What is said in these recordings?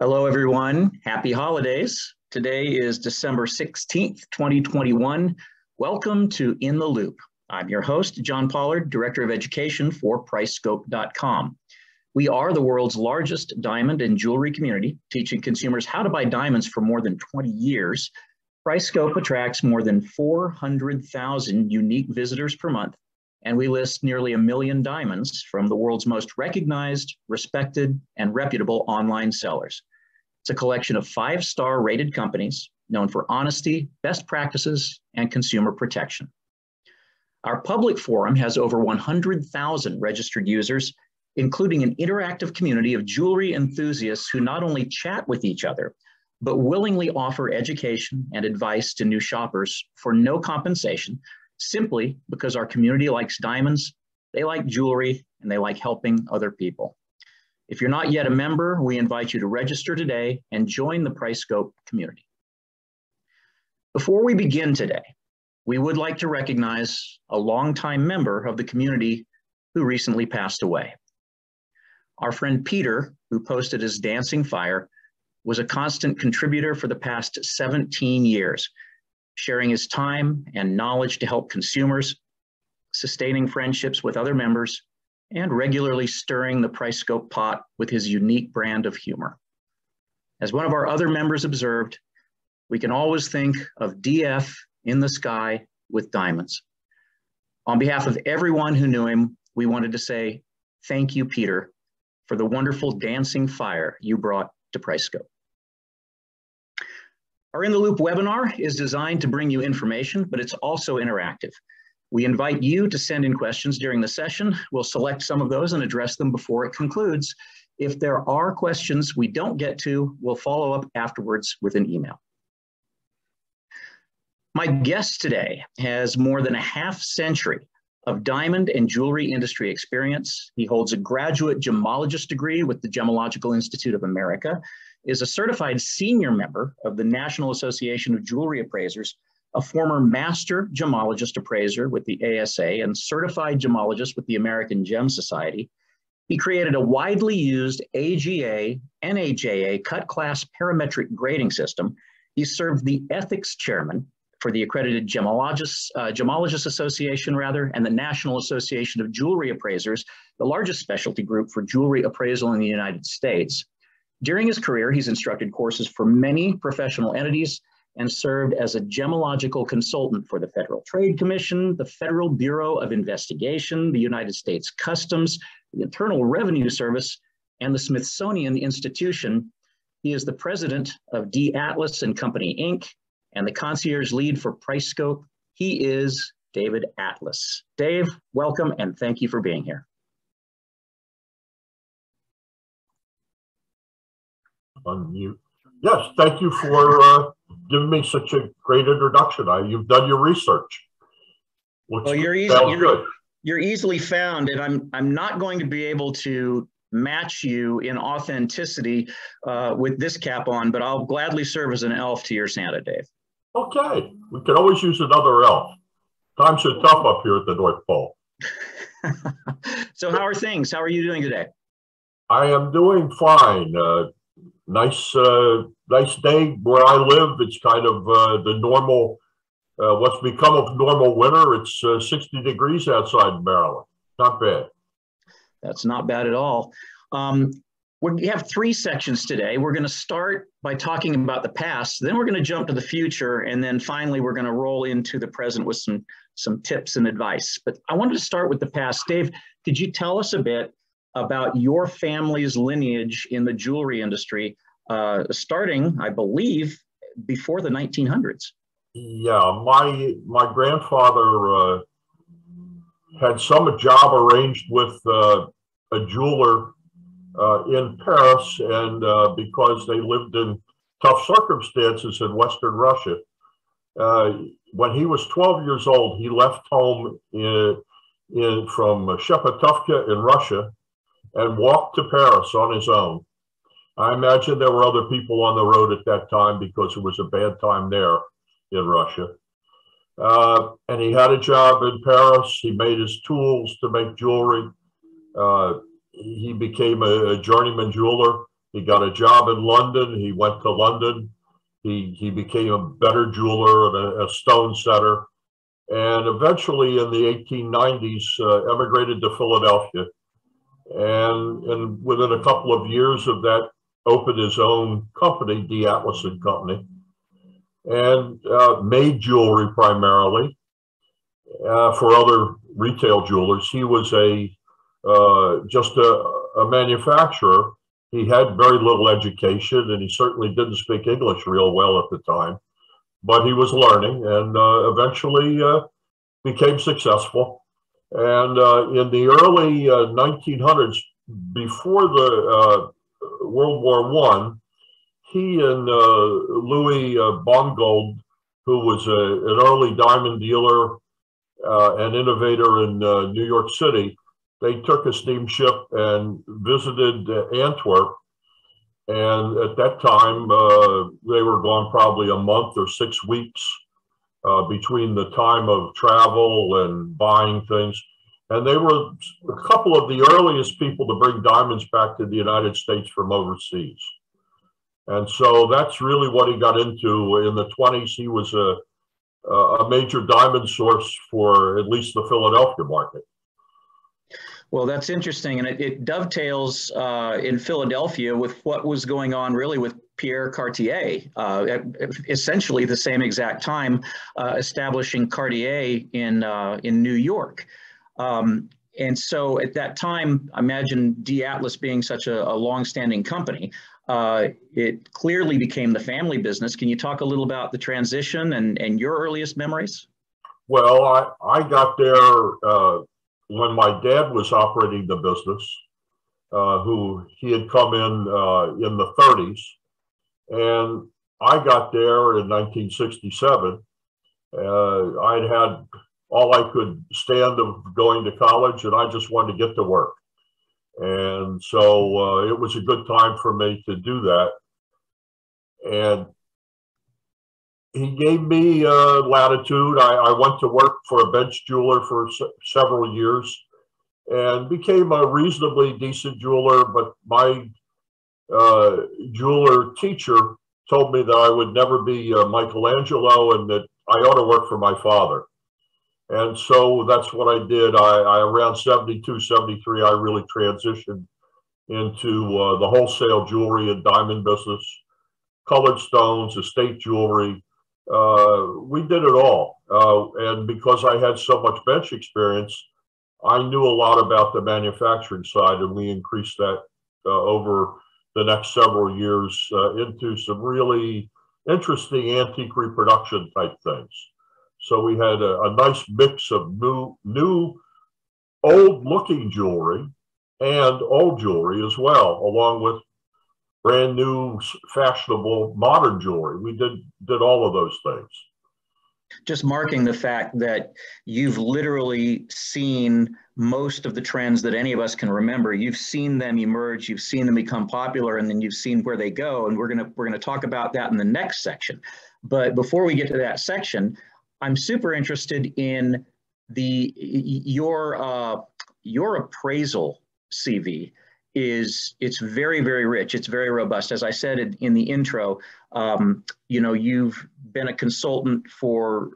Hello, everyone. Happy holidays. Today is December 16th, 2021. Welcome to In the Loop. I'm your host, John Pollard, Director of Education for PriceScope.com. We are the world's largest diamond and jewelry community, teaching consumers how to buy diamonds for more than 20 years. PriceScope attracts more than 400,000 unique visitors per month, and we list nearly 1 million diamonds from the world's most recognized, respected, and reputable online sellers. It's a collection of 5-star rated companies known for honesty, best practices, and consumer protection. Our public forum has over 100,000 registered users, including an interactive community of jewelry enthusiasts who not only chat with each other, but willingly offer education and advice to new shoppers for no compensation, simply because our community likes diamonds, they like jewelry, and they like helping other people. If you're not yet a member, we invite you to register today and join the PriceScope community. Before we begin today, we would like to recognize a longtime member of the community who recently passed away. Our friend Peter, who posted his Dancing Fire, was a constant contributor for the past 17 years, sharing his time and knowledge to help consumers, sustaining friendships with other members, and regularly stirring the PriceScope pot with his unique brand of humor. As one of our other members observed, we can always think of DF in the sky with diamonds. On behalf of everyone who knew him, we wanted to say thank you, Peter, for the wonderful Dancing Fire you brought to PriceScope. Our In the Loop webinar is designed to bring you information, but it's also interactive. We invite you to send in questions during the session. We'll select some of those and address them before it concludes. If there are questions we don't get to, we'll follow up afterwards with an email. My guest today has more than a half-century of diamond and jewelry industry experience. He holds a graduate gemologist degree with the Gemological Institute of America, is a certified senior member of the National Association of Jewelry Appraisers, a former master gemologist appraiser with the ASA and certified gemologist with the American Gem Society. He created a widely used AGA and AJA cut-class parametric grading system. He served the ethics chairman for the Accredited Gemologists Association, and the National Association of Jewelry Appraisers, the largest specialty group for jewelry appraisal in the United States. During his career, he's instructed courses for many professional entities and served as a gemological consultant for the Federal Trade Commission, the Federal Bureau of Investigation, the United States Customs, the Internal Revenue Service, and the Smithsonian Institution. He is the president of D. Atlas and Company, Inc., and the concierge lead for PriceScope. He is David Atlas. Dave, welcome, and thank you for being here. Unmute. Yes, thank you for giving me such a great introduction. You've done your research. Well, you're easily found, and I'm not going to be able to match you in authenticity with this cap on, but I'll gladly serve as an elf to your Santa, Dave. Okay, we can always use another elf. Times are tough up here at the North Pole. So how are things? How are you doing today? I am doing fine. Nice day where I live. It's kind of the normal, what's become of normal winter. It's 60 degrees outside in Maryland. Not bad. That's not bad at all. We have three sections today. We're going to start by talking about the past, then we're going to jump to the future, and then finally we're going to roll into the present with some tips and advice. But I wanted to start with the past. Dave, could you tell us a bit about your family's lineage in the jewelry industry, starting, I believe, before the 1900s. Yeah, my grandfather had some job arranged with a jeweler in Paris, and because they lived in tough circumstances in Western Russia, when he was 12 years old, he left home from Shepetovka in Russia, and walked to Paris on his own. I imagine there were other people on the road at that time because it was a bad time there in Russia. And he had a job in Paris. He made his tools to make jewelry. He became a journeyman jeweler. He He got a job in London. He went to London. He became a better jeweler and a stone setter. And eventually in the 1890s, emigrated to Philadelphia. And within a couple of years of that, opened his own company, D. Atlas and Company, and made jewelry primarily for other retail jewelers. He was just a manufacturer. He had very little education, and he certainly didn't speak English real well at the time, but he was learning and eventually became successful. And in the early 1900s, before the World War I, he and Louis Bongold, who was an early diamond dealer and innovator in New York City, they took a steamship and visited Antwerp. And at that time, they were gone probably a month or 6 weeks between the time of travel and buying things. And they were a couple of the earliest people to bring diamonds back to the United States from overseas. And so that's really what he got into. In the 20s, he was a major diamond source for at least the Philadelphia market. Well, that's interesting, and it dovetails in Philadelphia with what was going on really with Pierre Cartier, essentially the same exact time, establishing Cartier in New York. And so at that time, imagine D. Atlas being such a long-standing company. It clearly became the family business. Can you talk a little about the transition and your earliest memories? Well, I got there when my dad was operating the business, he had come in the 30s, and I got there in 1967. I'd had all I could stand of going to college, and I just wanted to get to work. And so it was a good time for me to do that. And he gave me latitude. I went to work for a bench jeweler for several years and became a reasonably decent jeweler, but my jeweler teacher told me that I would never be Michelangelo and that I ought to work for my father. And so that's what I did. I around 72, 73, I really transitioned into the wholesale jewelry and diamond business, colored stones, estate jewelry. We did it all. And because I had so much bench experience, I knew a lot about the manufacturing side, and we increased that over the next several years into some really interesting antique reproduction type things. So we had a nice mix of new old looking jewelry and old jewelry as well, along with brand new, fashionable, modern jewelry. We did all of those things. Just marking the fact that you've literally seen most of the trends that any of us can remember. You've seen them emerge, you've seen them become popular, and then you've seen where they go. And we're gonna talk about that in the next section. But before we get to that section, I'm super interested in your appraisal CV. It's very, very rich. It's very robust. As I said in the intro, you know, you've been a consultant for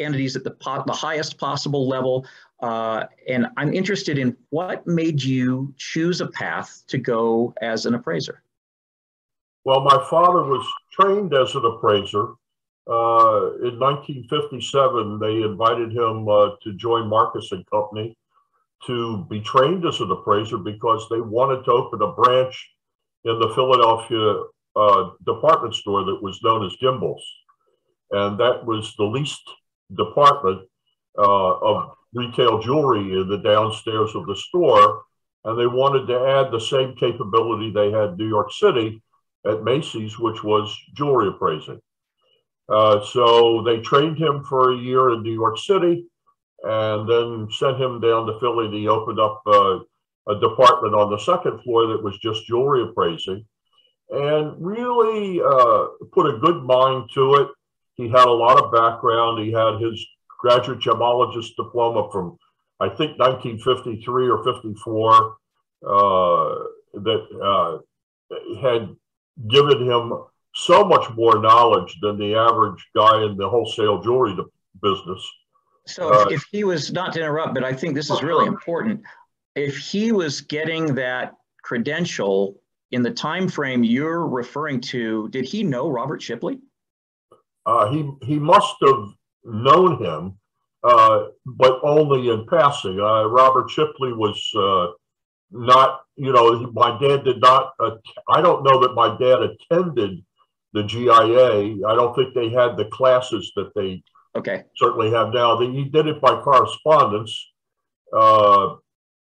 entities at the highest possible level. And I'm interested in what made you choose a path to go as an appraiser? Well, my father was trained as an appraiser. In 1957, they invited him to join Marcus and Company to be trained as an appraiser because they wanted to open a branch in the Philadelphia department store that was known as Gimbel's. And that was the least department of retail jewelry in the downstairs of the store. And they wanted to add the same capability they had in New York City at Macy's, which was jewelry appraising. So they trained him for a year in New York City, and then sent him down to Philly. And he opened up a department on the second floor that was just jewelry appraising, and really put a good mind to it. He had a lot of background. He had his graduate gemologist diploma from, I think, 1953 or 54 that had given him so much more knowledge than the average guy in the wholesale jewelry business. So if he was, not to interrupt, but I think this is really important. If he was getting that credential in the time frame you're referring to, did he know Robert Shipley? He must have known him, but only in passing. Robert Shipley was not, you know, my dad did not, I don't know that my dad attended the GIA. I don't think they had the classes that they certainly have now. He did it by correspondence.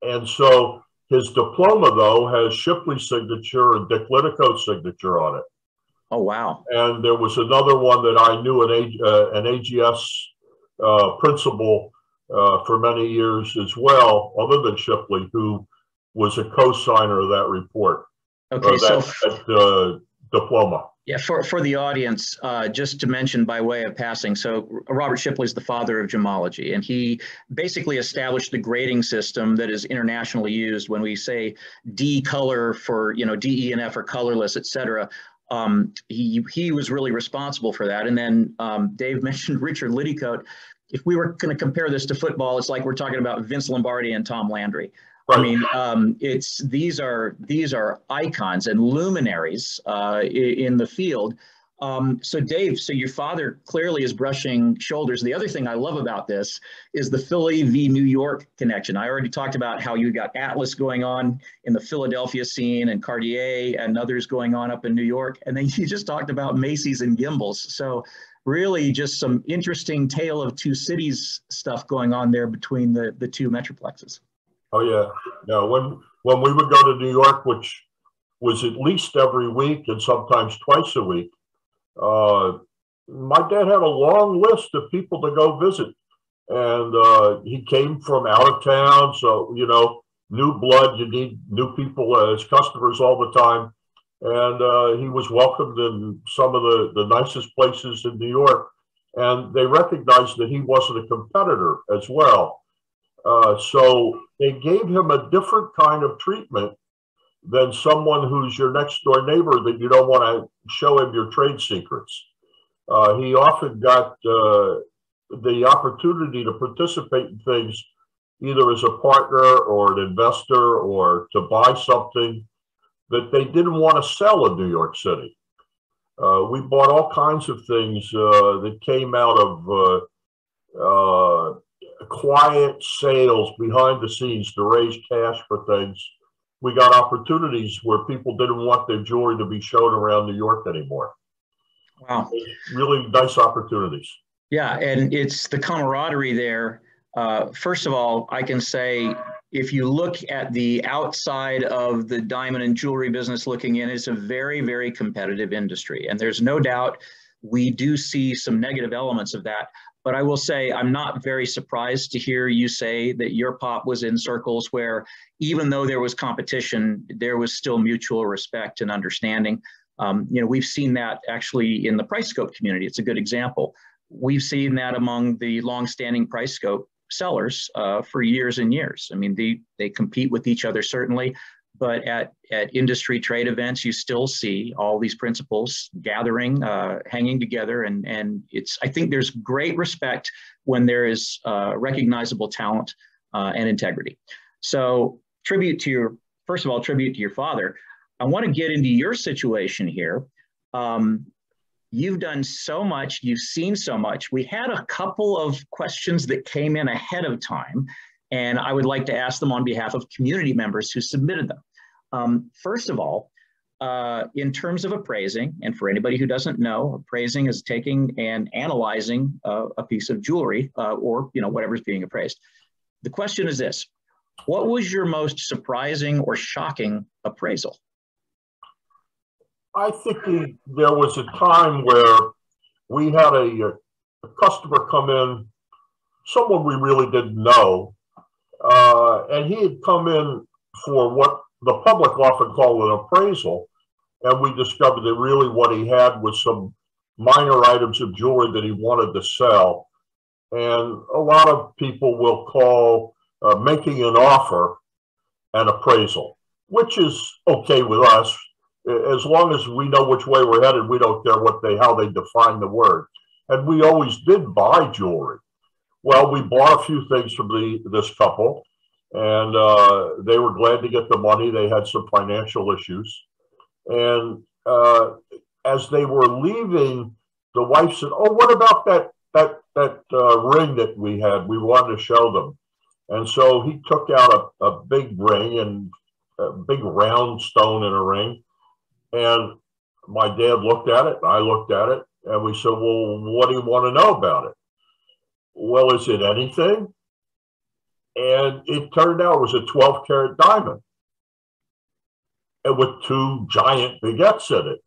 And so his diploma, though, has Shipley's signature and Dick Liddicoat's signature on it. Oh, wow. And there was another one that I knew, an AGS principal for many years as well, other than Shipley, who was a co-signer of that report, diploma. Yeah, for the audience, just to mention by way of passing, so Robert Shipley is the father of gemology, and he basically established the grading system that is internationally used when we say D color for, you know, D, E, and F are colorless, et cetera. He was really responsible for that. And then Dave mentioned Richard Liddicoat. If we were going to compare this to football, it's like we're talking about Vince Lombardi and Tom Landry. I mean, these are icons and luminaries in the field. So Dave, so your father clearly is brushing shoulders. The other thing I love about this is the Philly v. New York connection. I already talked about how you got Atlas going on in the Philadelphia scene and Cartier and others going on up in New York. And then you just talked about Macy's and Gimbel's. So really just some interesting tale of two cities stuff going on there between the two metroplexes. Oh, yeah. No, when we would go to New York, which was at least every week and sometimes twice a week, my dad had a long list of people to go visit. And he came from out of town. So, you know, new blood, you need new people as customers all the time. And he was welcomed in some of the nicest places in New York. And they recognized that he wasn't a competitor as well. So they gave him a different kind of treatment than someone who's your next door neighbor that you don't want to show him your trade secrets. He often got the opportunity to participate in things either as a partner or an investor or to buy something that they didn't want to sell in New York City. We bought all kinds of things that came out of quiet sales behind the scenes to raise cash for things. We got opportunities where people didn't want their jewelry to be shown around New York anymore. Wow. Really nice opportunities. Yeah, and it's the camaraderie there. First of all, I can say if you look at the outside of the diamond and jewelry business looking in, it's a very, very competitive industry. And there's no doubt we do see some negative elements of that. But I will say I'm not very surprised to hear you say that your pop was in circles where even though there was competition, there was still mutual respect and understanding. You know, we've seen that actually in the PriceScope community. It's a good example. We've seen that among the longstanding PriceScope sellers for years and years. I mean, they compete with each other, certainly. But at industry trade events, you still see all these principals gathering, hanging together. And it's, I think there's great respect when there is recognizable talent and integrity. So first of all, tribute to your father. I want to get into your situation here. You've done so much, you've seen so much. We had a couple of questions that came in ahead of time, and I would like to ask them on behalf of community members who submitted them. First of all, in terms of appraising, and for anybody who doesn't know, appraising is taking and analyzing a piece of jewelry or, you know, whatever's being appraised. The question is this: what was your most surprising or shocking appraisal? I think there was a time where we had a customer come in, someone we really didn't know. And he had come in for what the public often call an appraisal, and we discovered that really what he had was some minor items of jewelry that he wanted to sell. And a lot of people will call making an offer an appraisal, which is okay with us. as long as we know which way we're headed, we don't care what they, how they define the word. And we always did buy jewelry. Well, we bought a few things from this couple, and they were glad to get the money. They had some financial issues. And as they were leaving, the wife said, "Oh, what about that ring that we had? We wanted to show them." And so he took out a big ring, and a big round stone in a ring. And my dad looked at it, and I looked at it, and we said, "Well, what do you want to know about it?" "Well, is it anything?" And it turned out it was a 12-carat diamond, and with two giant baguettes in it.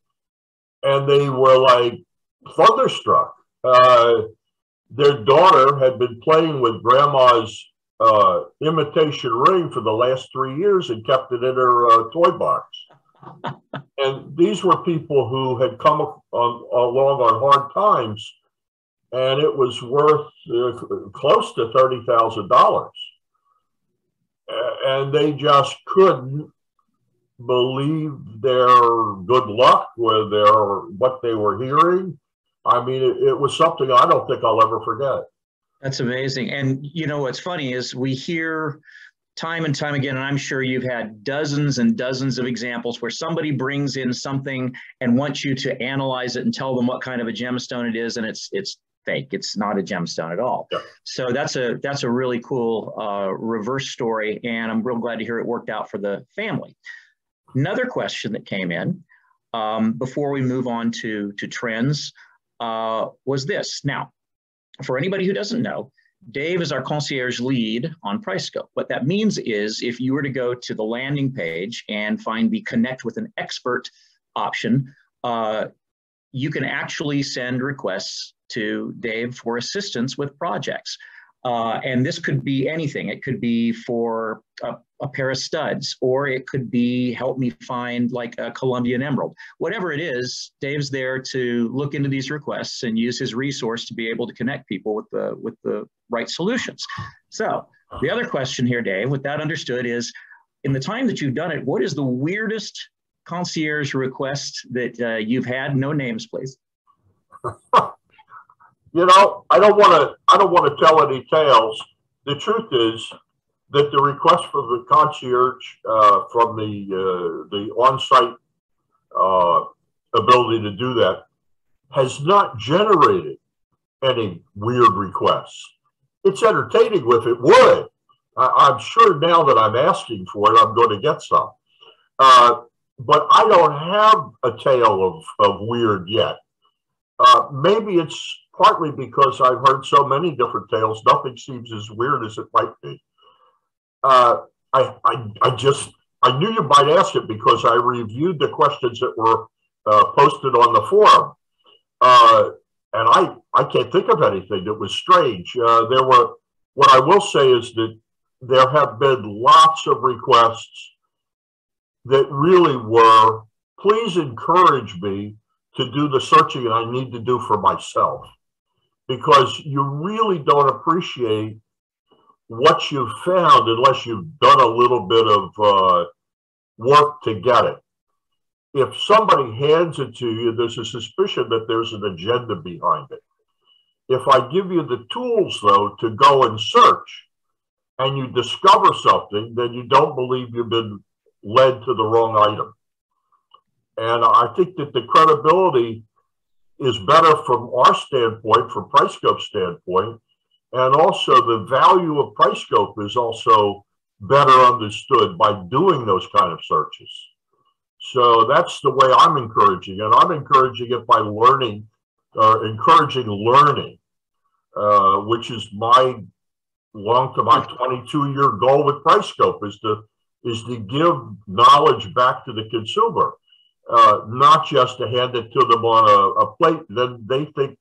And they were like thunderstruck. Their daughter had been playing with grandma's imitation ring for the last 3 years and kept it in her toy box. And these were people who had come along on hard times, and it was worth close to $30,000. And they just couldn't believe their good luck with what they were hearing. I mean, it was something I don't think I'll ever forget. That's amazing. And you know, what's funny is we hear time and time again, and I'm sure you've had dozens and dozens of examples where somebody brings in something and wants you to analyze it and tell them what kind of a gemstone it is, and it's fake. It's not a gemstone at all. Yeah. So that's a really cool reverse story, and I'm real glad to hear it worked out for the family. Another question that came in before we move on to trends was this. Now, for anybody who doesn't know, Dave is our concierge lead on PriceScope. What that means is if you were to go to the landing page and find the Connect with an Expert option, you can actually send requests to Dave for assistance with projects. And this could be anything. It could be for a pair of studs, or it could be help me find like a Colombian emerald. Whatever it is, Dave's there to look into these requests and use his resource to be able to connect people with the right solutions. So the other question here, Dave, with that understood, is in the time that you've done it, what is the weirdest concierge request that you've had? No names, please. You know, I don't want to tell any tales. The truth is that the request for the concierge from the on-site ability to do that has not generated any weird requests. It's entertaining if it would. I'm sure now that I'm asking for it, I'm going to get some. But I don't have a tale of weird yet. Maybe it's partly because I've heard so many different tales, nothing seems as weird as it might be. I knew you might ask it because I reviewed the questions that were posted on the forum. And I can't think of anything that was strange. What I will say is that there have been lots of requests that really were, please encourage me to do the searching that I need to do for myself, because you really don't appreciate what you've found unless you've done a little bit of work to get it. If somebody hands it to you, there's a suspicion that there's an agenda behind it. If I give you the tools, though, to go and search, and you discover something, then you don't believe you've been led to the wrong item. And I think that the credibility is better from our standpoint, from PriceScope's standpoint, and also the value of PriceScope is also better understood by doing those kind of searches. So that's the way I'm encouraging, and I'm encouraging it by learning, encouraging learning, which is my my 22-year goal with PriceScope is to give knowledge back to the consumer. Not just to hand it to them on a plate. Then they think,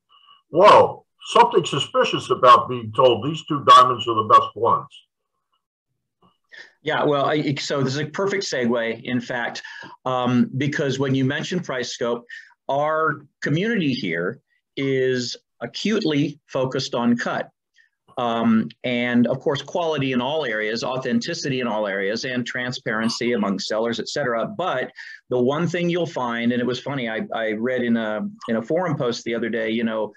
whoa, something suspicious about being told these two diamonds are the best ones. Yeah, well, so this is a perfect segue, in fact, because when you mentioned PriceScope, our community here is acutely focused on cut. And of course, quality in all areas, authenticity in all areas, and transparency among sellers, et cetera. But the one thing you'll find, and it was funny, I read in a forum post the other day, you know,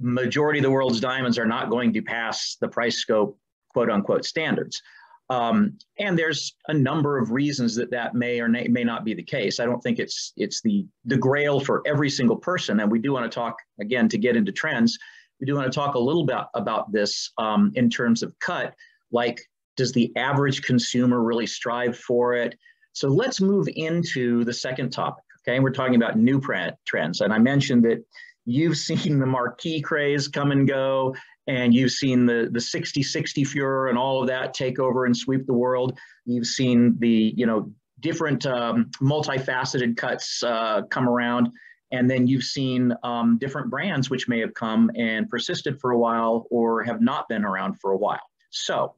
majority of the world's diamonds are not going to pass the PriceScope quote unquote standards. And there's a number of reasons that that may or may not be the case. I don't think it's the grail for every single person. And we do want to talk, again, to get into trends, we do want to talk a little bit about this in terms of cut, like does the average consumer really strive for it? So let's move into the second topic, okay? We're talking about new trends. And I mentioned that you've seen the marquee craze come and go, and you've seen the 60/60 furor and all of that take over and sweep the world. You've seen the, you know, different multifaceted cuts come around, and then you've seen different brands which may have come and persisted for a while or have not been around for a while. So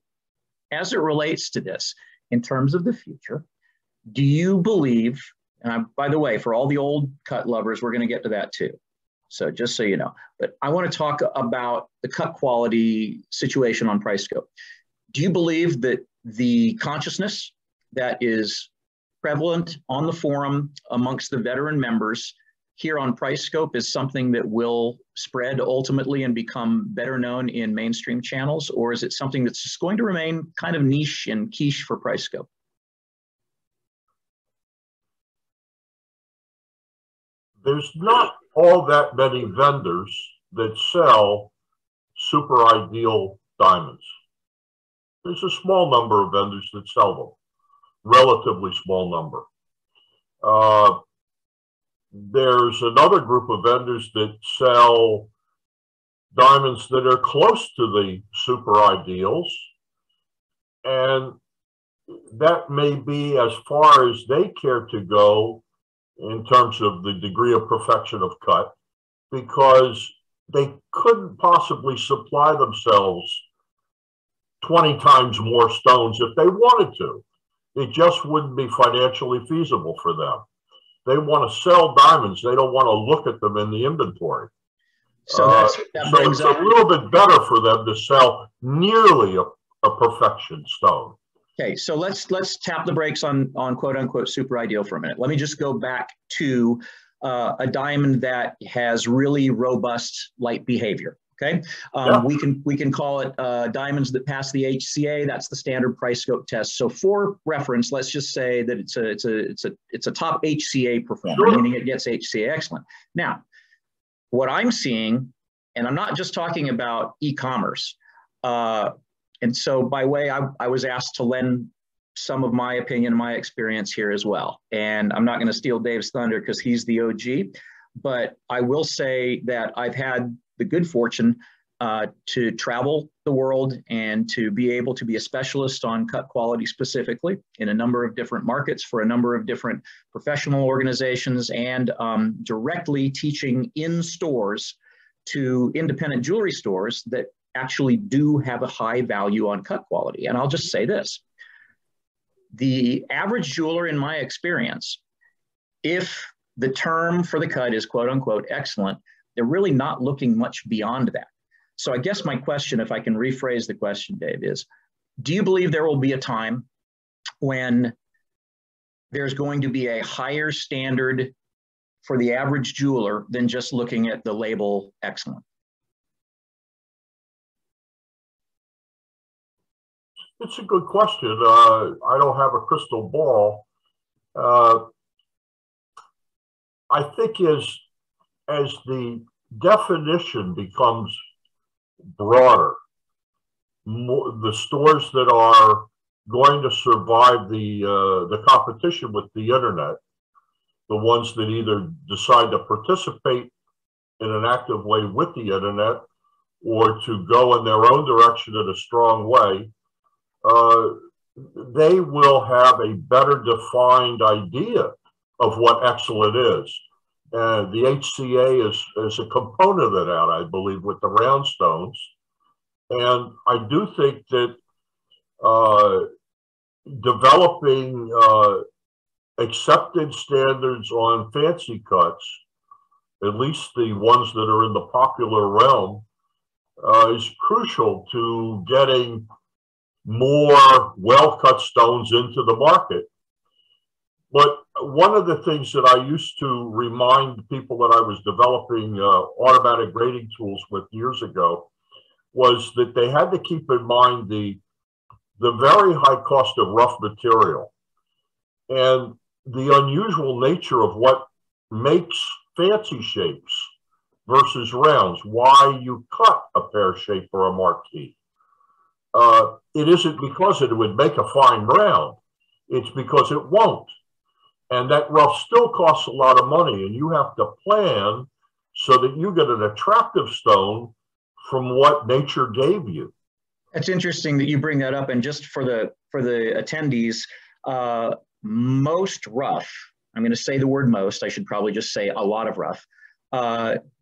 as it relates to this, in terms of the future, do you believe, and by the way, for all the old cut lovers, we're going to get to that too. So just so you know, but I want to talk about the cut quality situation on PriceScope. Do you believe that the consciousness that is prevalent on the forum amongst the veteran members here on PriceScope is something that will spread ultimately and become better known in mainstream channels? Or is it something that's just going to remain kind of niche and quiche for PriceScope? There's not all that many vendors that sell super ideal diamonds. There's a small number of vendors that sell them, relatively small number. There's another group of vendors that sell diamonds that are close to the super ideals, and that may be as far as they care to go in terms of the degree of perfection of cut, because they couldn't possibly supply themselves 20 times more stones if they wanted to. It just wouldn't be financially feasible for them. They want to sell diamonds. They don't want to look at them in the inventory. So, so it's a little bit better for them to sell nearly a perfection stone. Okay, so let's tap the brakes on quote unquote super ideal for a minute. Let me just go back to a diamond that has really robust light behavior. Okay, yeah. we can call it diamonds that pass the HCA. That's the standard PriceScope test. So for reference, let's just say that it's a top HCA performer, sure, meaning it gets HCA excellent. Now, what I'm seeing, and I'm not just talking about e-commerce. And so by way, I was asked to lend some of my opinion, my experience here as well. And I'm not going to steal Dave's thunder because he's the OG, but I will say that I've had the good fortune to travel the world and to be able to be a specialist on cut quality specifically in a number of different markets for a number of different professional organizations and directly teaching in stores to independent jewelry stores that actually do have a high value on cut quality. And I'll just say this, the average jeweler in my experience, if the term for the cut is quote unquote excellent, they're really not looking much beyond that. So I guess my question, if I can rephrase the question, Dave, is do you believe there will be a time when there's going to be a higher standard for the average jeweler than just looking at the label excellent? It's a good question. I don't have a crystal ball. I think as the definition becomes broader, more, the stores that are going to survive the competition with the internet, the ones that either decide to participate in an active way with the internet or to go in their own direction in a strong way, they will have a better defined idea of what excellent is. The HCA is a component of that, I believe, with the round stones. And I do think that developing accepted standards on fancy cuts, at least the ones that are in the popular realm, is crucial to getting more well-cut stones into the market. But one of the things that I used to remind people that I was developing automatic grading tools with years ago was that they had to keep in mind the very high cost of rough material and the unusual nature of what makes fancy shapes versus rounds, why you cut a pear shape or a marquise. It isn't because it would make a fine round. It's because it won't. And that rough still costs a lot of money, and you have to plan so that you get an attractive stone from what nature gave you. It's interesting that you bring that up, and just for the attendees, most rough, I'm going to say the word most, I should probably just say a lot of rough,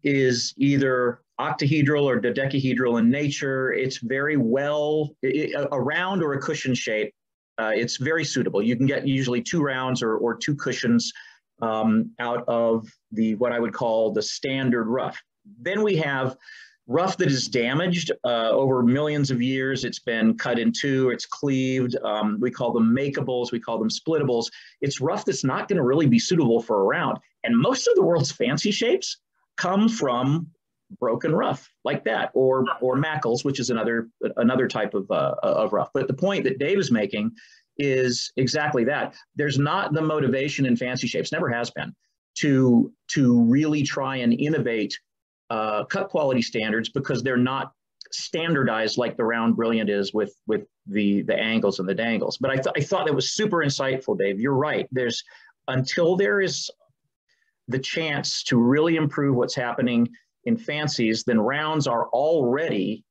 is either octahedral or dodecahedral in nature. It's very well, a round or a cushion shape. It's very suitable. You can get usually two rounds or two cushions out of the what I would call the standard rough. Then we have rough that is damaged over millions of years. It's been cut in two, it's cleaved. We call them makeables, we call them splittables. It's rough that's not going to really be suitable for a round. And most of the world's fancy shapes come from broken rough like that, or mackles, which is another type of rough. But the point that Dave is making is exactly that. There's not the motivation in fancy shapes, never has been, to really try and innovate cut quality standards, because they're not standardized like the round brilliant is with the angles and the dangles. But I thought that was super insightful, Dave. You're right. There's, until there is the chance to really improve what's happening in fancies, then rounds are already,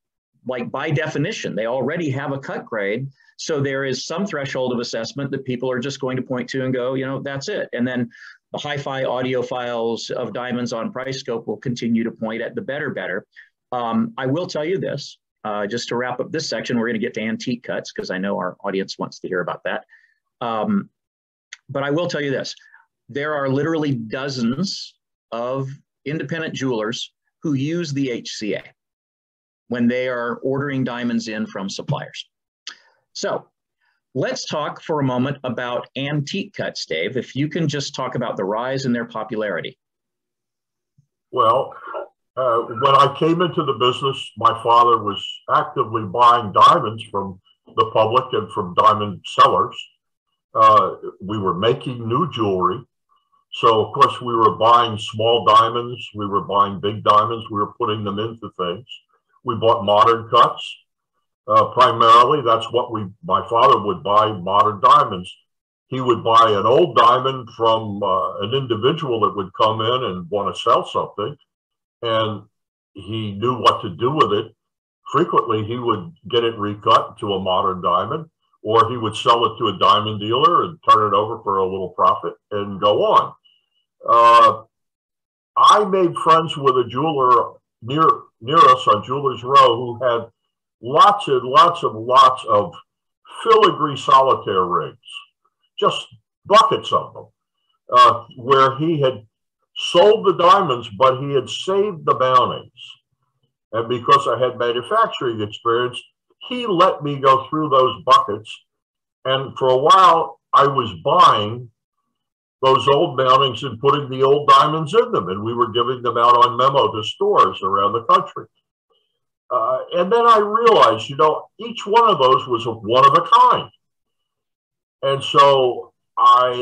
like by definition, they already have a cut grade. So there is some threshold of assessment that people are just going to point to and go, you know, that's it. And then the hi-fi audiophiles of diamonds on PriceScope will continue to point at the better. I will tell you this, just to wrap up this section, we're going to get to antique cuts because I know our audience wants to hear about that. But I will tell you this, there are literally dozens of independent jewelers who use the HCA when they are ordering diamonds in from suppliers. So let's talk for a moment about antique cuts, Dave, if you can just talk about the rise in their popularity. Well, when I came into the business, my father was actively buying diamonds from the public and from diamond sellers. We were making new jewelry. So, of course, we were buying small diamonds, we were buying big diamonds, we were putting them into things. We bought modern cuts. Primarily, that's what my father would buy, modern diamonds. He would buy an old diamond from an individual that would come in and want to sell something, and he knew what to do with it. Frequently, he would get it recut to a modern diamond, or he would sell it to a diamond dealer and turn it over for a little profit and go on. I made friends with a jeweler near us on Jewelers Row who had lots and lots of filigree solitaire rings, just buckets of them, where he had sold the diamonds, but he had saved the mountings. And because I had manufacturing experience, he let me go through those buckets. And for a while, I was buying those old mountings and putting the old diamonds in them, and we were giving them out on memo to stores around the country. And then I realized, you know, each one of those was one of a kind. And so I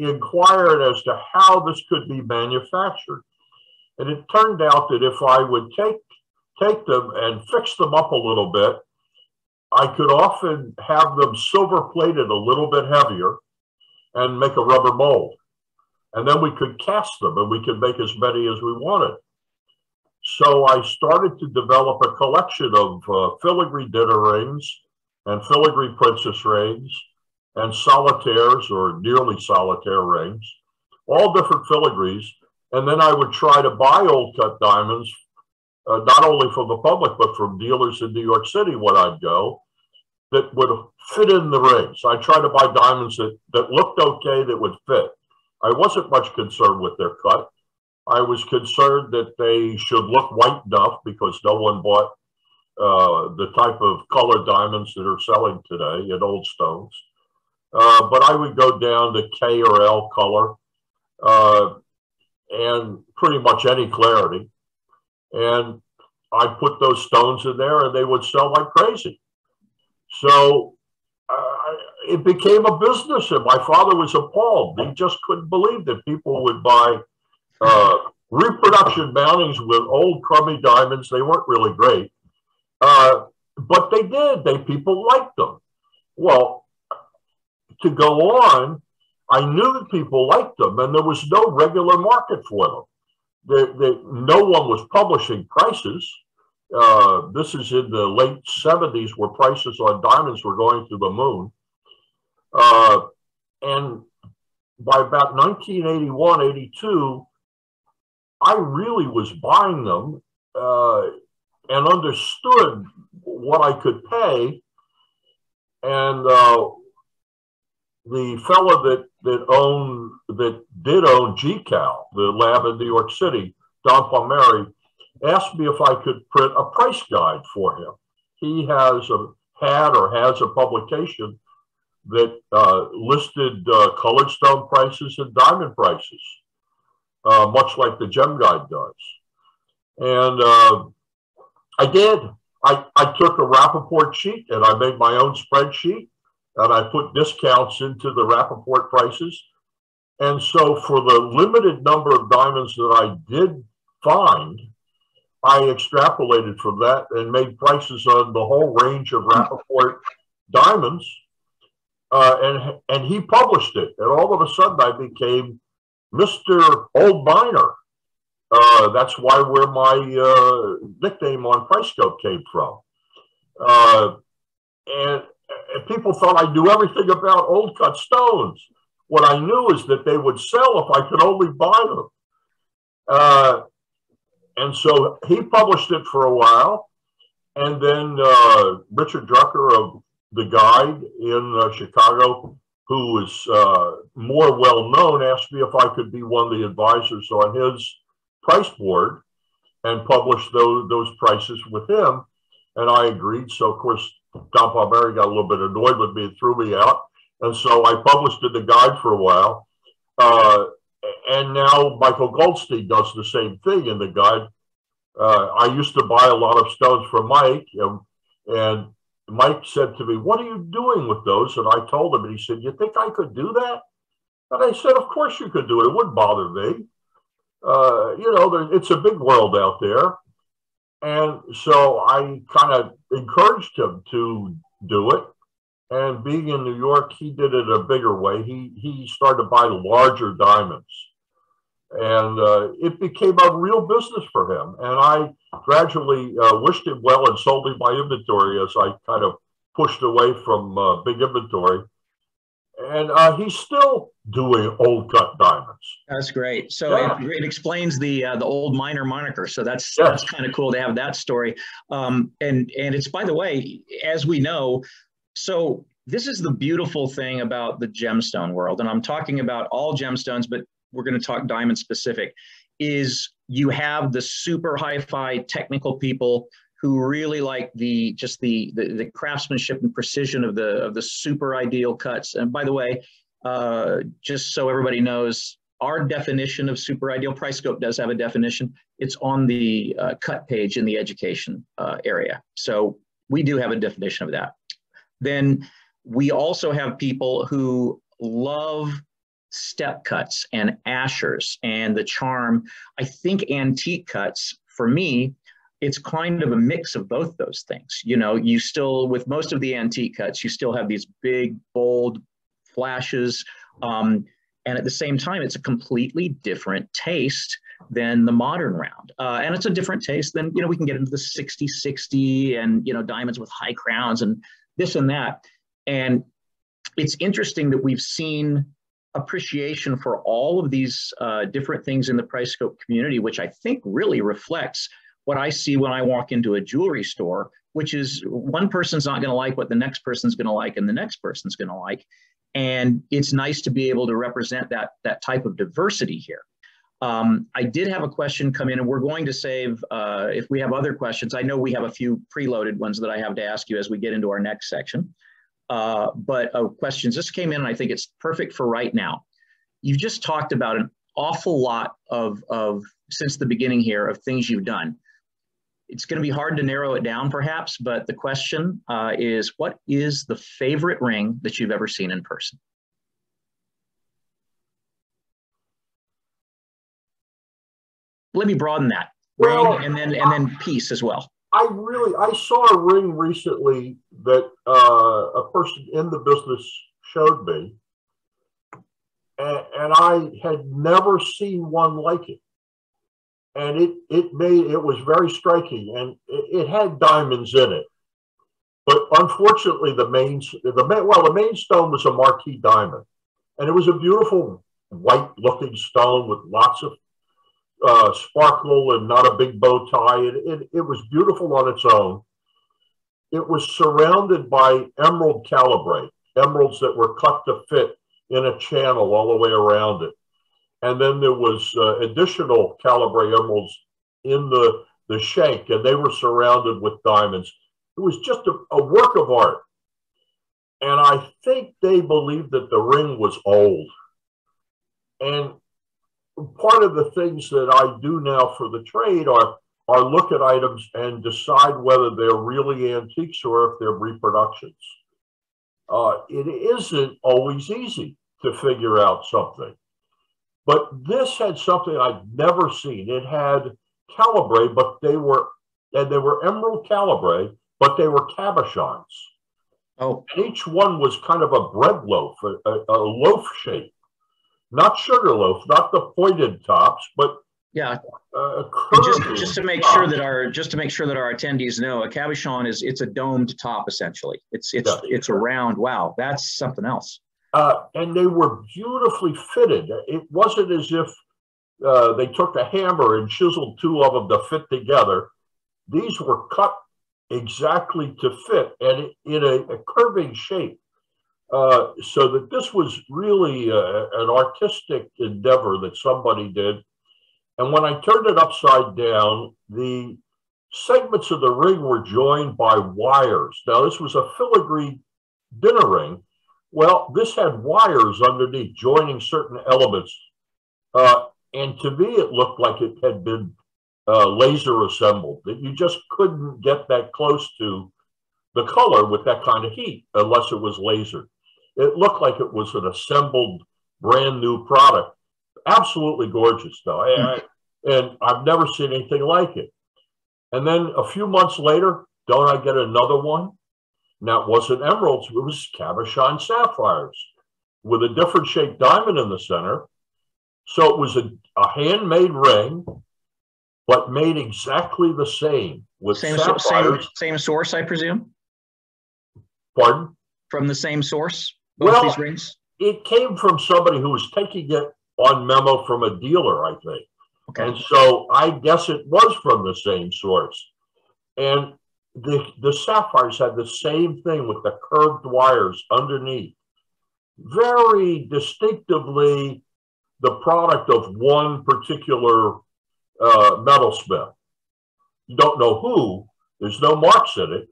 inquired as to how this could be manufactured. And it turned out that if I would take them and fix them up a little bit, I could often have them silver-plated a little bit heavier and make a rubber mold. And then we could cast them, and we could make as many as we wanted. So I started to develop a collection of filigree dinner rings and filigree princess rings and solitaires or nearly solitaire rings, all different filigrees. And then I would try to buy old cut diamonds, not only from the public, but from dealers in New York City when I'd go, that would fit in the rings. I tried to buy diamonds that looked okay, that would fit. I wasn't much concerned with their cut. I was concerned that they should look white enough, because no one bought the type of colored diamonds that are selling today at Old Stones. But I would go down to K or L color and pretty much any clarity. And I put those stones in there and they would sell like crazy. So it became a business, and my father was appalled. He just couldn't believe that people would buy reproduction mountings with old crummy diamonds. They weren't really great, but they did. People liked them. Well, to go on, I knew that people liked them, and there was no regular market for them. No one was publishing prices. This is in the late 70s, where prices on diamonds were going through the moon. And by about 1981, 82, I really was buying them and understood what I could pay. And the fellow that did own GCal, the lab in New York City, Don Palmieri, asked me if I could print a price guide for him. He has a publication that listed colored stone prices and diamond prices, much like the Gem Guide does. And I did. I took a Rappaport sheet and I made my own spreadsheet, and I put discounts into the Rappaport prices. And so for the limited number of diamonds that I did find, I extrapolated from that and made prices on the whole range of Rappaport diamonds. And he published it. And all of a sudden, I became Mr. Old Miner. That's why where my nickname on PriceScope came from. And people thought I knew everything about old cut stones. What I knew is that they would sell if I could only buy them. And so he published it for a while. And then Richard Drucker of The Guide in Chicago, who is more well-known, asked me if I could be one of the advisors on his price board and publish those prices with him. And I agreed. So, of course, Tom Palmieri got a little bit annoyed with me and threw me out. And so I published in The Guide for a while. And now Michael Goldstein does the same thing in The Guide. I used to buy a lot of stones from Mike, and Mike said to me, "What are you doing with those?" And I told him, and he said, "You think I could do that?" And I said, "Of course you could do it. It wouldn't bother me. You know, it's a big world out there." And so I kind of encouraged him to do it. And being in New York, he did it a bigger way. He started to buy larger diamonds. And it became a real business for him. And I gradually wished him well and sold him my inventory as I kind of pushed away from big inventory. And he's still doing old cut diamonds. That's great. So yeah, it explains the old miner moniker. So that's kind of cool to have that story. And it's, by the way, as we know, so this is the beautiful thing about the gemstone world. And I'm talking about all gemstones, but we're going to talk diamond specific, is you have the super hi-fi technical people who really like the craftsmanship and precision of the super ideal cuts. And by the way, just so everybody knows, our definition of super ideal, PriceScope does have a definition. It's on the cut page in the education area. So we do have a definition of that. Then we also have people who love step cuts and ashers and the charm. I think antique cuts, for me, it's kind of a mix of both those things. You know, you still, with most of the antique cuts, you still have these big, bold flashes. And at the same time, it's a completely different taste than the modern round. And it's a different taste than, you know, we can get into the 60-60 and, you know, diamonds with high crowns and this and that. And it's interesting that we've seen appreciation for all of these different things in the PriceScope community, which I think really reflects what I see when I walk into a jewelry store, which is one person's not going to like what the next person's going to like and the next person's going to like. And it's nice to be able to represent that type of diversity here. I did have a question come in, and we're going to save, if we have other questions, I know we have a few preloaded ones that I have to ask you as we get into our next section, but questions. This came in, and I think it's perfect for right now. You've just talked about an awful lot of since the beginning here, of things you've done. It's going to be hard to narrow it down perhaps, but the question is, what is the favorite ring that you've ever seen in person? Let me broaden that. Ring and then piece as well. I saw a ring recently that a person in the business showed me, and I had never seen one like it. And it was very striking, and it had diamonds in it, but unfortunately the main stone was a marquise diamond, and it was a beautiful white looking stone with lots of sparkle and not a big bow tie. It was beautiful on its own. It was surrounded by emerald calibrate, emeralds that were cut to fit in a channel all the way around it. And then there was additional calibre emeralds in the shank, and they were surrounded with diamonds. It was just a work of art. And I think they believed that the ring was old. And part of the things that I do now for the trade are look at items and decide whether they're really antiques or if they're reproductions. It isn't always easy to figure out something. But this had something I'd never seen. It had calibre, but they were emerald calibre, but they were cabochons. Oh. And each one was kind of a bread loaf, a loaf shape. Not sugar loaf, not the pointed tops, but yeah. Just to make sure that our attendees know, a cabochon it's a domed top essentially. It's round. Wow, that's something else. And they were beautifully fitted. It wasn't as if they took a hammer and chiseled two of them to fit together. These were cut exactly to fit and in a curving shape. So that this was really an artistic endeavor that somebody did. And when I turned it upside down, the segments of the ring were joined by wires. Now, this was a filigree dinner ring. Well, this had wires underneath joining certain elements. And to me, it looked like it had been laser assembled, that you just couldn't get that close to the color with that kind of heat unless it was laser. It looked like it was an assembled brand new product. Absolutely gorgeous, though. And I've never seen anything like it. And then a few months later, don't I get another one? Now, it wasn't emeralds, it was cabochon sapphires with a different shaped diamond in the center. So it was a handmade ring, but made exactly the same with sapphires. Same source, I presume? Pardon? From the same source, both these rings? It came from somebody who was taking it on memo from a dealer, I think. Okay. And so I guess it was from the same source. And the sapphires had the same thing with the curved wires underneath. Very distinctively the product of one particular metalsmith. You don't know who, there's no marks in it,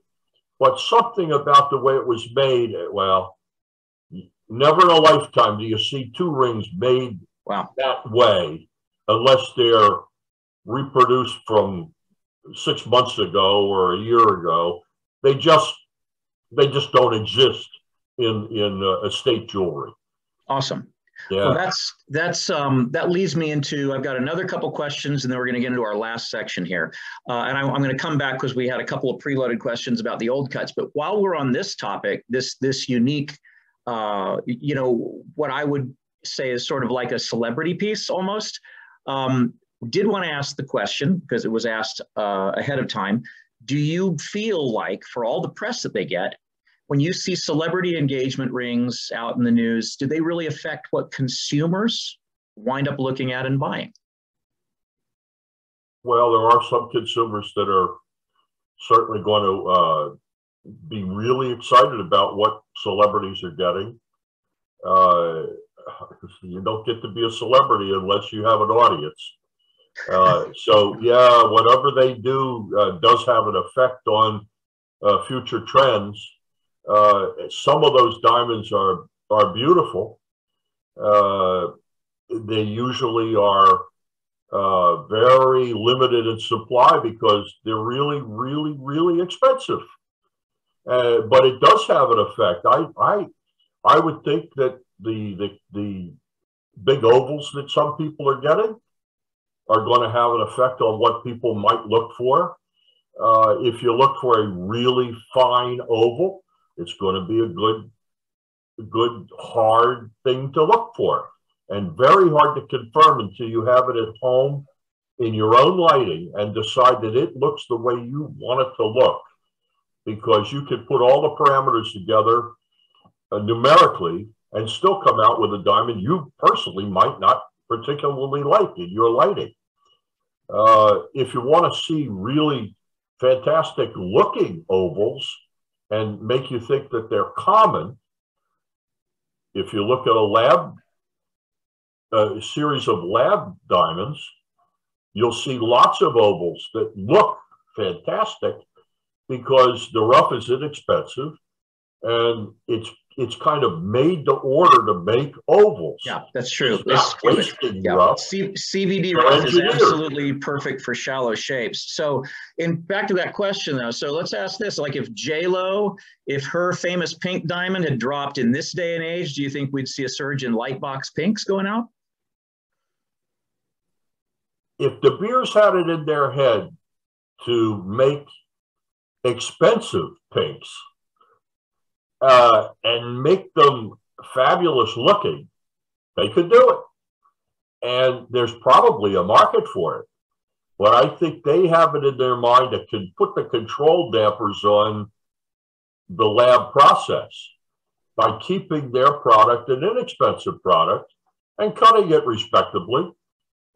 but something about the way it was made, well, never in a lifetime do you see two rings made that way unless they're reproduced from 6 months ago or a year ago. They just don't exist in estate jewelry. Awesome. Yeah. Well, that leads me into, I've got another couple questions and then we're going to get into our last section here. And I'm going to come back because we had a couple of preloaded questions about the old cuts, but while we're on this topic, this unique, you know, what I would say is sort of like a celebrity piece almost. Did want to ask the question because it was asked ahead of time. Do you feel like, for all the press that they get, when you see celebrity engagement rings out in the news, do they really affect what consumers wind up looking at and buying? Well, there are some consumers that are certainly going to be really excited about what celebrities are getting. you don't get to be a celebrity unless you have an audience. So yeah, whatever they do does have an effect on future trends. Some of those diamonds are beautiful. They usually are very limited in supply because they're really, really, really expensive. But it does have an effect. I would think that the big ovals that some people are getting are going to have an effect on what people might look for. If you look for a really fine oval, it's going to be a good hard thing to look for, and very hard to confirm until you have it at home in your own lighting and decide that it looks the way you want it to look, because you could put all the parameters together numerically and still come out with a diamond you personally might not particularly like in your lighting. If you want to see really fantastic looking ovals and make you think that they're common, if you look at a series of lab diamonds, you'll see lots of ovals that look fantastic because the rough is inexpensive and it's kind of made to order to make ovals. Yeah, that's true. CVD rough is absolutely perfect for shallow shapes. So, back to that question though. So let's ask this: like, if J-Lo, if her famous pink diamond had dropped in this day and age, do you think we'd see a surge in light box pinks going out? If the beers had it in their head to make expensive pinks, and make them fabulous looking, they could do it. And there's probably a market for it. But I think they have it in their mind that can put the control dampers on the lab process by keeping their product an inexpensive product and cutting it respectably.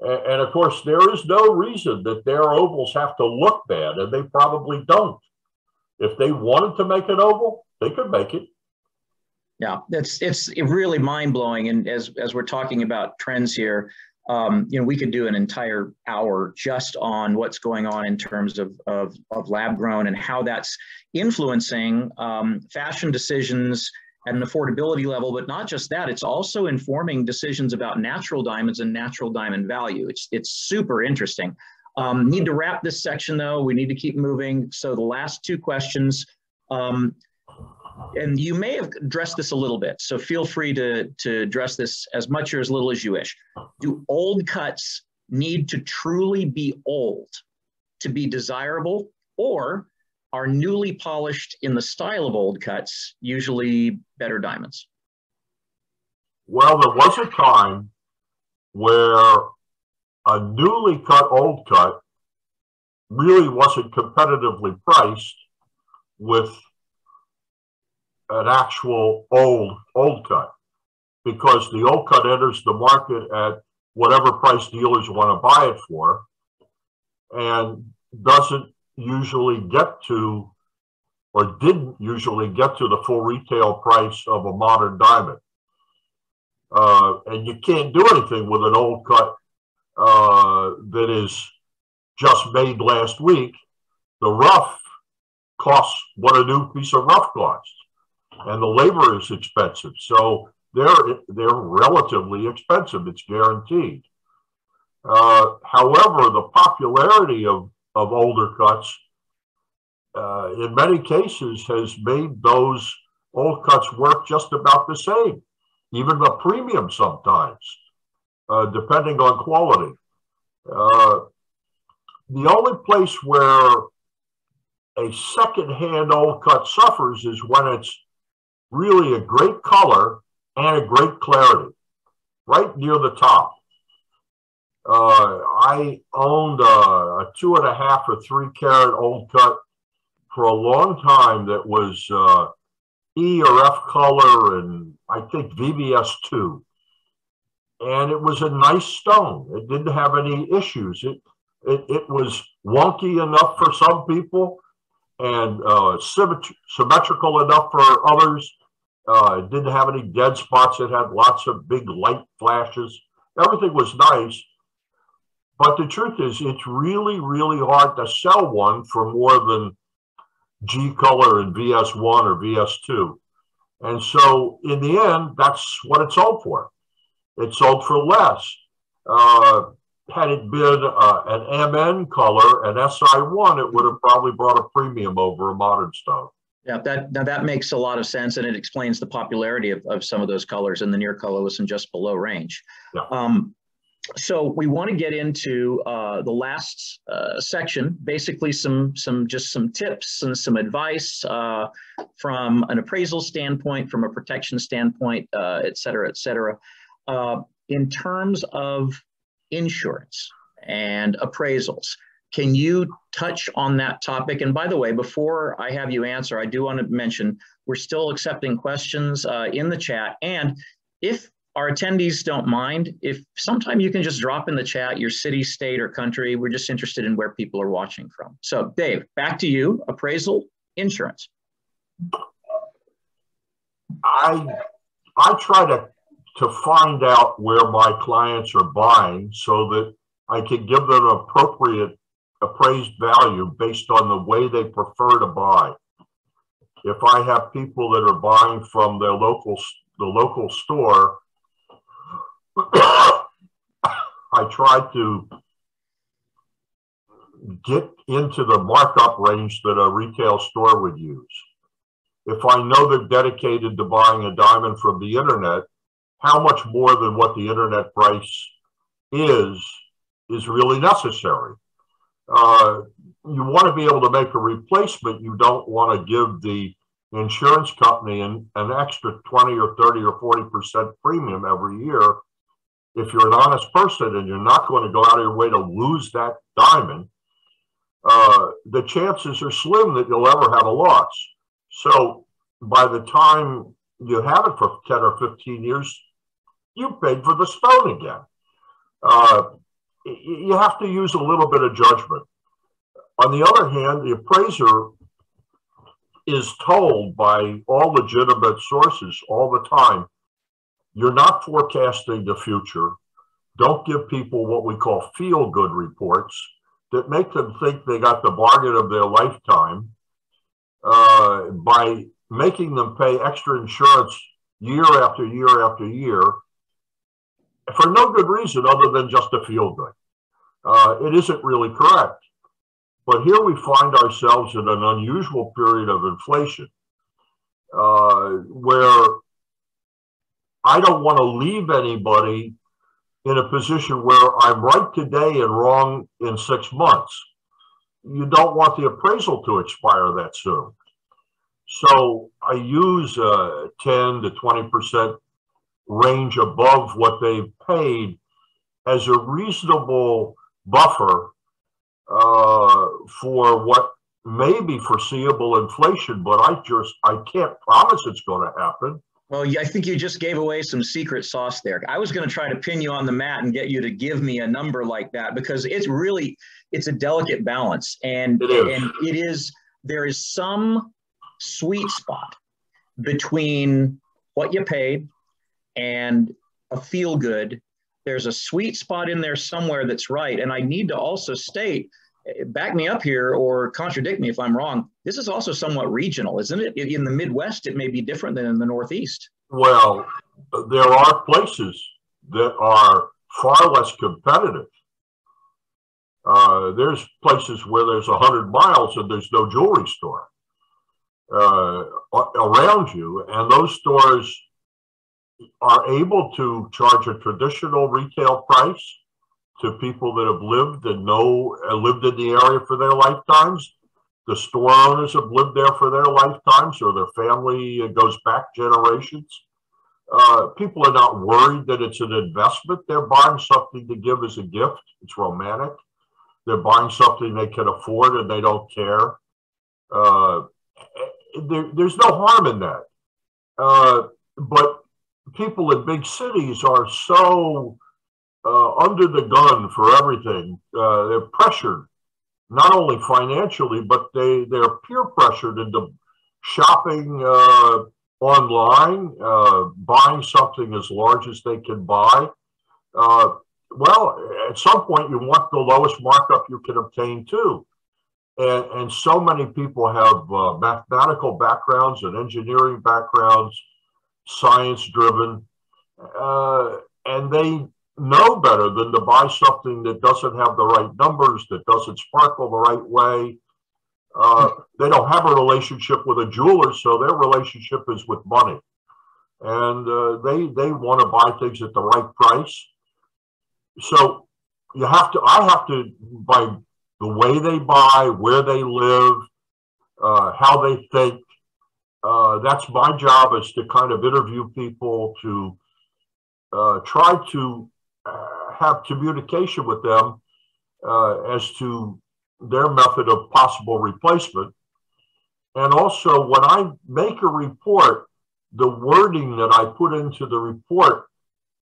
And of course, there is no reason that their ovals have to look bad, and they probably don't. If they wanted to make an oval, they could make it. Yeah, it's really mind-blowing. And as we're talking about trends here, you know, we could do an entire hour just on what's going on in terms of lab-grown and how that's influencing fashion decisions at an affordability level. But not just that, it's also informing decisions about natural diamonds and natural diamond value. It's super interesting. Need to wrap this section though. We need to keep moving. So the last two questions. And you may have addressed this a little bit, so feel free to address this as much or as little as you wish. Do old cuts need to truly be old to be desirable, or are newly polished in the style of old cuts usually better diamonds? Well, there was a time where a newly cut old cut really wasn't competitively priced with an actual old cut, because the old cut enters the market at whatever price dealers want to buy it for and doesn't usually get to, or didn't usually get to, the full retail price of a modern diamond. And you can't do anything with an old cut that is just made last week. The rough costs what a new piece of rough costs, and the labor is expensive. So they're relatively expensive, it's guaranteed. However, the popularity of older cuts in many cases has made those old cuts work just about the same, even a premium sometimes, depending on quality. The only place where a second-hand old cut suffers is when it's really a great color and a great clarity, right near the top. I owned a 2.5 or 3 carat old cut for a long time that was E or F color, and I think VBS2. And it was a nice stone. It didn't have any issues. It was wonky enough for some people and symmetrical enough for others. It didn't have any dead spots. It had lots of big light flashes. Everything was nice. But the truth is, it's really, really hard to sell one for more than G Color and VS1 or VS2. And so in the end, that's what it sold for. It sold for less. Had it been an MN color, an SI1, it would have probably brought a premium over a modern stone. Yeah, that makes a lot of sense, and it explains the popularity of some of those colors in the near colorless and just below range. Yeah. So we want to get into the last section, basically just some tips and some advice from an appraisal standpoint, from a protection standpoint, et cetera, et cetera, in terms of insurance and appraisals. Can you touch on that topic? And by the way, before I have you answer, I do want to mention we're still accepting questions in the chat. And if our attendees don't mind, if sometime you can just drop in the chat your city, state, or country. We're just interested in where people are watching from. So Dave, back to you, appraisal, insurance. I try to find out where my clients are buying so that I can give them an appropriate appraised value based on the way they prefer to buy. If I have people that are buying from their local store, I try to get into the markup range that a retail store would use. If I know they're dedicated to buying a diamond from the internet, how much more than what the internet price is really necessary? You want to be able to make a replacement. You don't want to give the insurance company an extra 20 or 30 or 40% premium every year. If you're an honest person and you're not going to go out of your way to lose that diamond, the chances are slim that you'll ever have a loss. So by the time you have it for 10 or 15 years, you paid for the stone again. You have to use a little bit of judgment. On the other hand, the appraiser is told by all legitimate sources all the time, you're not forecasting the future. Don't give people what we call feel-good reports that make them think they got the bargain of their lifetime by making them pay extra insurance year after year after year for no good reason other than just to feel good. It isn't really correct. But here we find ourselves in an unusual period of inflation where I don't want to leave anybody in a position where I'm right today and wrong in 6 months. You don't want the appraisal to expire that soon. So I use 10 to 20% range above what they've paid as a reasonable buffer for what may be foreseeable inflation, but I can't promise it's going to happen. Well, I think you just gave away some secret sauce there. I was going to try to pin you on the mat and get you to give me a number like that, because it's really, it's a delicate balance. And it is, there is some sweet spot between what you paid and a feel good. There's a sweet spot in there somewhere that's right. And I need to also state, back me up here or contradict me if I'm wrong, this is also somewhat regional, isn't it? In the Midwest, it may be different than in the Northeast. Well, there are places that are far less competitive. There's places where there's 100 miles and there's no jewelry store around you. And those stores are able to charge a traditional retail price to people that have lived and lived in the area for their lifetimes. The store owners have lived there for their lifetimes, or their family goes back generations. People are not worried that it's an investment. They're buying something to give as a gift. It's romantic. They're buying something they can afford and they don't care. There's no harm in that. But people in big cities are so under the gun for everything. They're pressured, not only financially, but they're peer pressured into shopping online, buying something as large as they can buy. Well, at some point you want the lowest markup you can obtain too. And so many people have mathematical backgrounds and engineering backgrounds, science-driven, and they know better than to buy something that doesn't have the right numbers, that doesn't sparkle the right way. They don't have a relationship with a jeweler, so their relationship is with money. And they want to buy things at the right price. So you have to, I have to, by the way they buy, where they live, how they think, that's my job, is to kind of interview people, to try to have communication with them as to their method of possible replacement. And also, when I make a report, the wording that I put into the report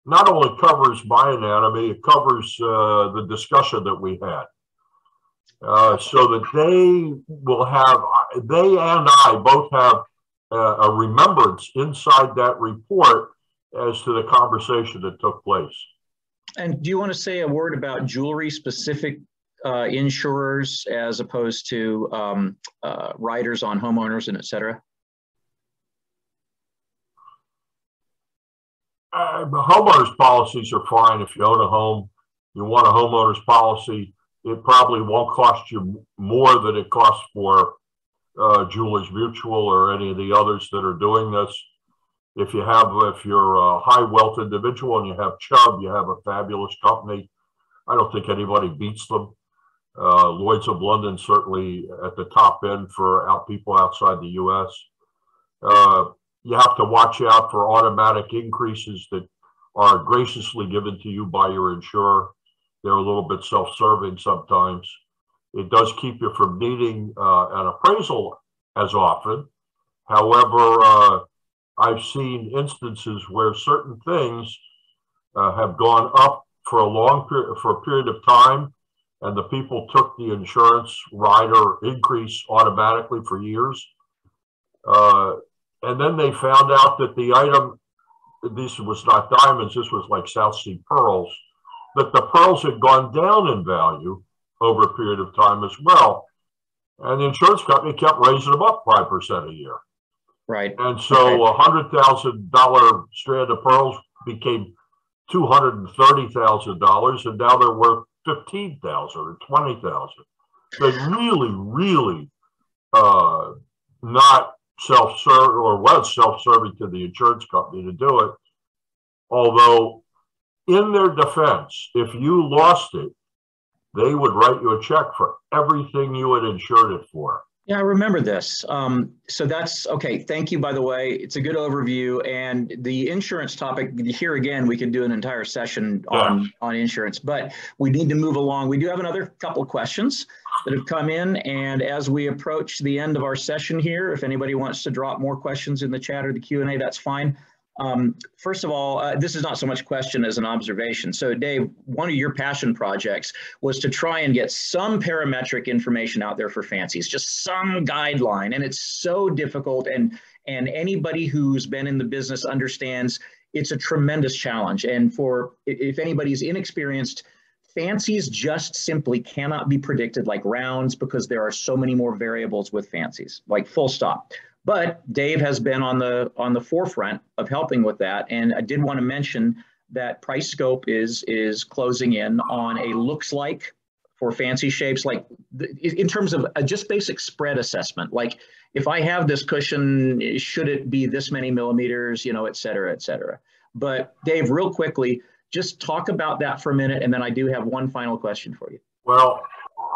not only covers my anatomy, it covers the discussion that we had. So that they will have, they and I both have a remembrance inside that report as to the conversation that took place. And do you want to say a word about jewelry specific insurers as opposed to riders on homeowners and et cetera? Homeowners policies are fine. If you own a home, you want a homeowners policy. It probably won't cost you more than it costs for Jewelers Mutual or any of the others that are doing this. If you have, if you're a high wealth individual and you have Chubb, you have a fabulous company. I don't think anybody beats them. Lloyd's of London certainly at the top end for people outside the U.S. You have to watch out for automatic increases that are graciously given to you by your insurer. They're a little bit self-serving sometimes. It does keep you from needing an appraisal as often. However, I've seen instances where certain things have gone up for a long period, for a period of time, and the people took the insurance rider increase automatically for years. And then they found out that the item, this was not diamonds, this was like South Sea pearls, that the pearls had gone down in value over a period of time as well. And the insurance company kept raising them up 5% a year. Right. And so a $100,000 strand of pearls became $230,000, and now they're worth $15,000 or $20,000. They're really, really not self-serving, or was self-serving to the insurance company to do it. Although, in their defense, if you lost it, they would write you a check for everything you had insured it for. Yeah, I remember this. So that's okay. Thank you, by the way. It's a good overview. And the insurance topic, here again, we could do an entire session on insurance, but we need to move along. We do have another couple of questions that have come in. And as we approach the end of our session here, if anybody wants to drop more questions in the chat or the Q&A, that's fine. First of all, this is not so much a question as an observation. So Dave, one of your passion projects was to try and get some parametric information out there for fancies, just some guideline. And it's so difficult. And anybody who's been in the business understands it's a tremendous challenge. And for, if anybody's inexperienced, fancies just simply cannot be predicted like rounds, because there are so many more variables with fancies, like full stop. But Dave has been on the forefront of helping with that, and I did want to mention that PriceScope is closing in on a looks like for fancy shapes, like in terms of a just basic spread assessment. Like if I have this cushion, should it be this many millimeters, you know, et cetera, et cetera. But Dave, real quickly, just talk about that for a minute, and then I do have one final question for you. Well,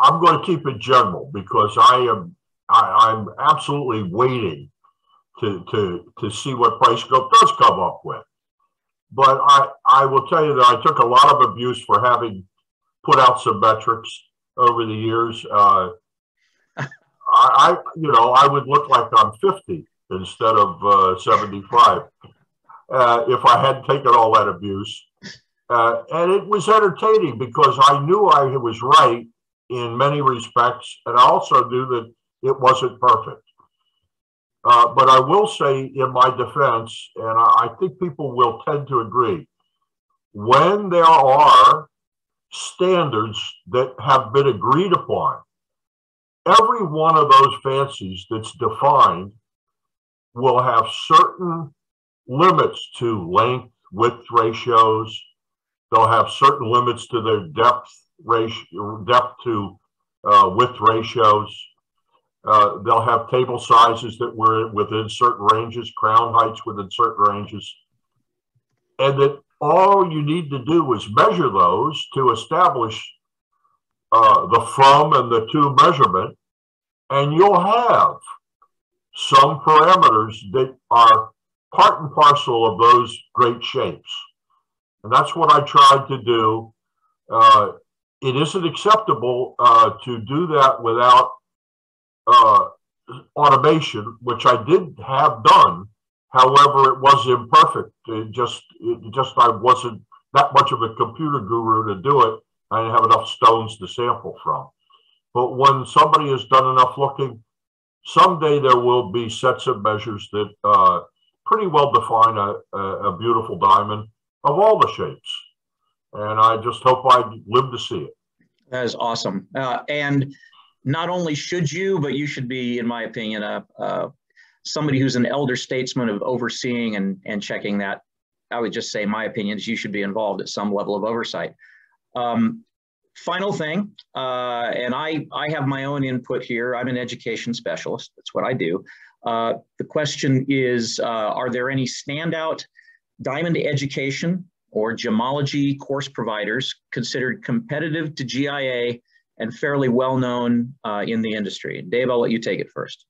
I'm going to keep it general because I'm absolutely waiting to see what PriceScope does come up with. But I will tell you that I took a lot of abuse for having put out some metrics over the years. I would look like I'm 50 instead of 75 if I hadn't taken all that abuse. And it was entertaining because I knew I was right in many respects, and I also knew that it wasn't perfect. But I will say in my defense, and I think people will tend to agree, when there are standards that have been agreed upon, every one of those fancies that's defined will have certain limits to length, width ratios. They'll have certain limits to their depth to width ratios. They'll have table sizes that were within certain ranges, crown heights within certain ranges. And that all you need to do is measure those to establish the from and the to measurement, and you'll have some parameters that are part and parcel of those great shapes. And that's what I tried to do. It isn't acceptable to do that without automation, which I did have done. However, it was imperfect. It just I wasn't that much of a computer guru to do it. I didn't have enough stones to sample from. But when somebody has done enough looking, someday there will be sets of measures that pretty well define a beautiful diamond of all the shapes. And I just hope I live to see it. That is awesome. And not only should you, but you should be, in my opinion, somebody who's an elder statesman of overseeing and checking that. I would just say my opinion is you should be involved at some level of oversight. Final thing, and I have my own input here. I'm an education specialist. That's what I do. The question is, are there any standout diamond education or gemology course providers considered competitive to GIA and fairly well-known in the industry? Dave, I'll let you take it first.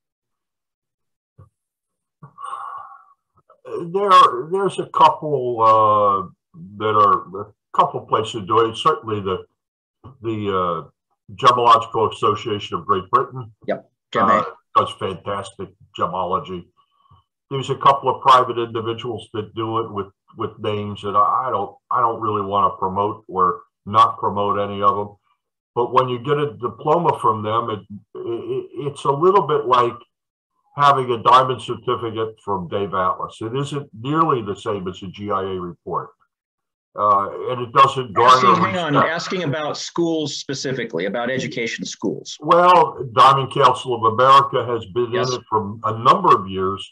There's a couple that are a couple places doing it. Certainly the Gemological Association of Great Britain. Yep. Does fantastic gemology. There's a couple of private individuals that do it with names that I don't really want to promote or not promote any of them. But when you get a diploma from them, it's a little bit like having a diamond certificate from Dave Atlas. It isn't nearly the same as a GIA report. And it doesn't garner respect. Hang on, asking about schools specifically, about education schools. Well, Diamond Council of America has been in it for a number of years,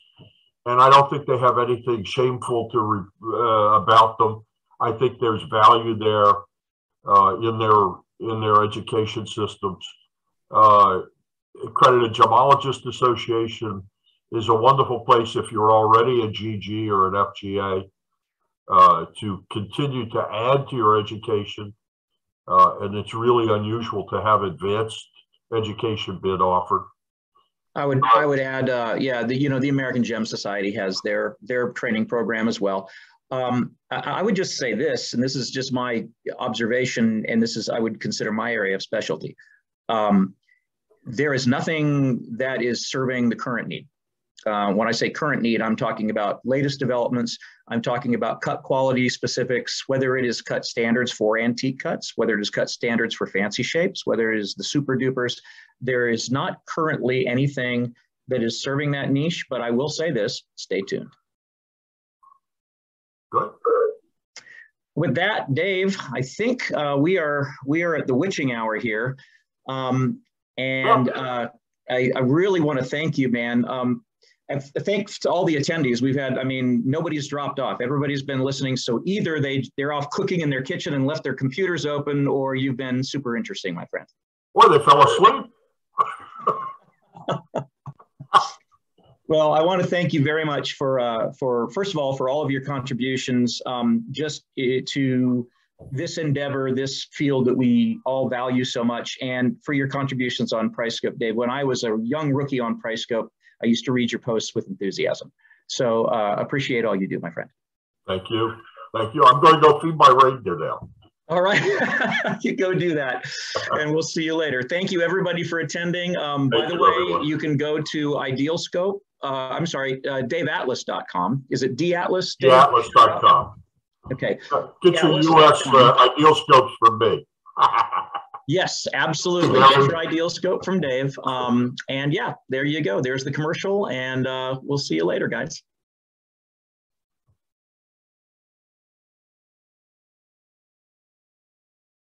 and I don't think they have anything shameful to about them. I think there's value there in their education systems. Accredited Gemologist Association is a wonderful place if you're already a GG or an FGA. To continue to add to your education, and it's really unusual to have advanced education bid offered. I would add, the American Gem Society has their training program as well. I would just say this, and this is just my observation, and this is I would consider my area of specialty. There is nothing that is serving the current need. When I say current need, I'm talking about latest developments. I'm talking about cut quality specifics, whether it is cut standards for antique cuts, whether it is cut standards for fancy shapes, whether it is the super dupers. There is not currently anything that is serving that niche, but I will say this, stay tuned. Good. With that, Dave, I think we are at the witching hour here. I really want to thank you, man. Thanks to all the attendees we've had. I mean, nobody's dropped off. Everybody's been listening. So either they're off cooking in their kitchen and left their computers open, or you've been super interesting, my friend. Or they fell asleep. Well, I want to thank you very much for all of your contributions to this endeavor, this field that we all value so much, and for your contributions on PriceScope, Dave. When I was a young rookie on PriceScope, I used to read your posts with enthusiasm. So appreciate all you do, my friend. Thank you. Thank you. I'm going to go feed my reindeer now. All right. You go do that. And we'll see you later. Thank you, everybody, for attending. By the way, everyone, you can go to IdealScope. I'm sorry, DaveAtlas.com. Is it D-Atlas? DaveAtlas.com. Okay. Get your U.S. Ideal scopes from me. Yes, absolutely. There's your ideal scope from Dave. And yeah, there you go. There's the commercial, and we'll see you later, guys.